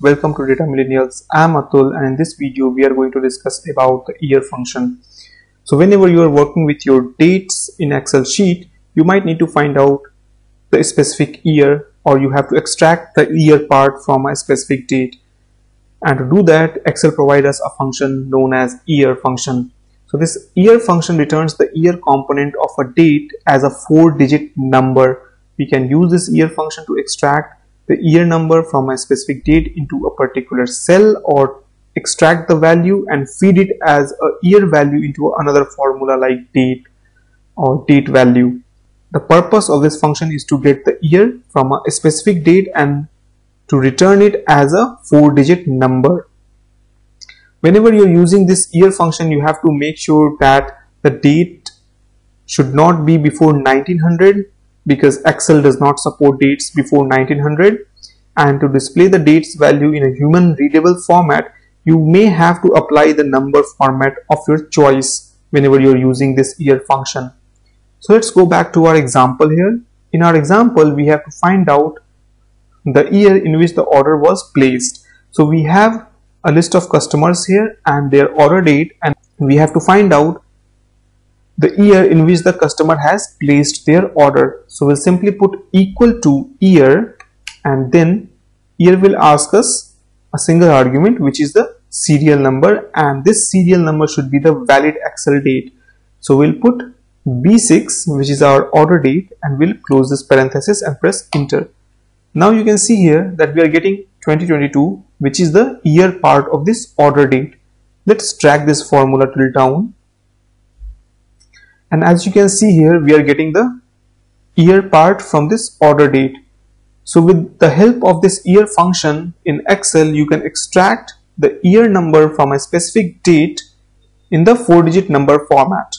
Welcome to Data Millennials. I am Atul, and in this video we are going to discuss about the year function. So whenever you are working with your dates in Excel sheet, you might need to find out the specific year, or you have to extract the year part from a specific date. And to do that, Excel provides us a function known as year function. So this year function returns the year component of a date as a 4-digit number. We can use this year function to extract the year number from a specific date into a particular cell, or extract the value and feed it as a year value into another formula like date or date value. The purpose of this function is to get the year from a specific date and to return it as a 4-digit number. Whenever you're using this year function, you have to make sure that the date should not be before 1900, because Excel does not support dates before 1900, and to display the dates value in a human readable format, you may have to apply the number format of your choice whenever you're using this year function. So let's go back to our example here. In our example, we have to find out the year in which the order was placed. So we have a list of customers here and their order date, and we have to find out the year in which the customer has placed their order. So we'll simply put equal to year, and then year will ask us a single argument, which is the serial number, and this serial number should be the valid Excel date. So we'll put B6, which is our order date, and we'll close this parenthesis and press enter. Now you can see here that we are getting 2022, which is the year part of this order date. Let's drag this formula till down. And as you can see here, we are getting the year part from this order date. So with the help of this year function in Excel, you can extract the year number from a specific date in the 4-digit number format.